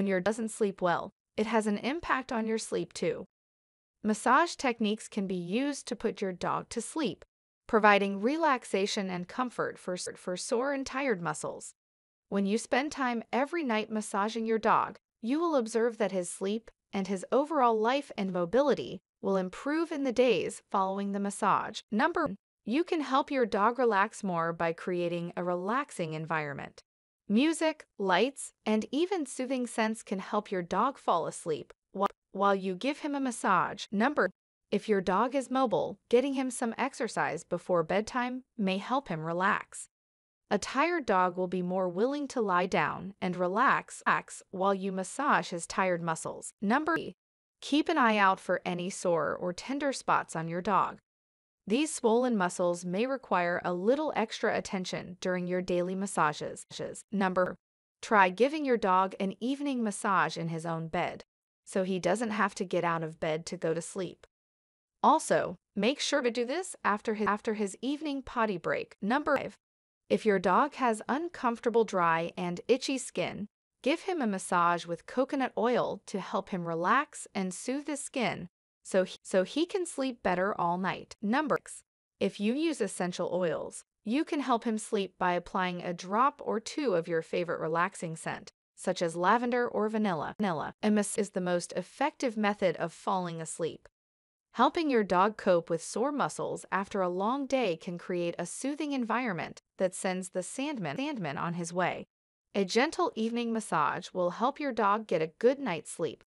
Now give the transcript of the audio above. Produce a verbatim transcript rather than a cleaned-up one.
when your doesn't sleep well, it has an impact on your sleep too. Massage techniques can be used to put your dog to sleep, providing relaxation and comfort for, for sore and tired muscles. When you spend time every night massaging your dog, you will observe that his sleep and his overall life and mobility will improve in the days following the massage. Number one, you can help your dog relax more by creating a relaxing environment. Music, lights, and even soothing scents can help your dog fall asleep while you give him a massage. Number two, if your dog is mobile, getting him some exercise before bedtime may help him relax. A tired dog will be more willing to lie down and relax while you massage his tired muscles. Number three, keep an eye out for any sore or tender spots on your dog. These swollen muscles may require a little extra attention during your daily massages. Number four, try giving your dog an evening massage in his own bed, so he doesn't have to get out of bed to go to sleep. Also, make sure to do this after his, after his evening potty break. Number five, if your dog has uncomfortable dry and itchy skin, give him a massage with coconut oil to help him relax and soothe his skin so he, so he can sleep better all night. Number six, if you use essential oils, you can help him sleep by applying a drop or two of your favorite relaxing scent, such as lavender or vanilla. Vanilla is the most effective method of falling asleep. Helping your dog cope with sore muscles after a long day can create a soothing environment that sends the Sandman, Sandman on his way. A gentle evening massage will help your dog get a good night's sleep.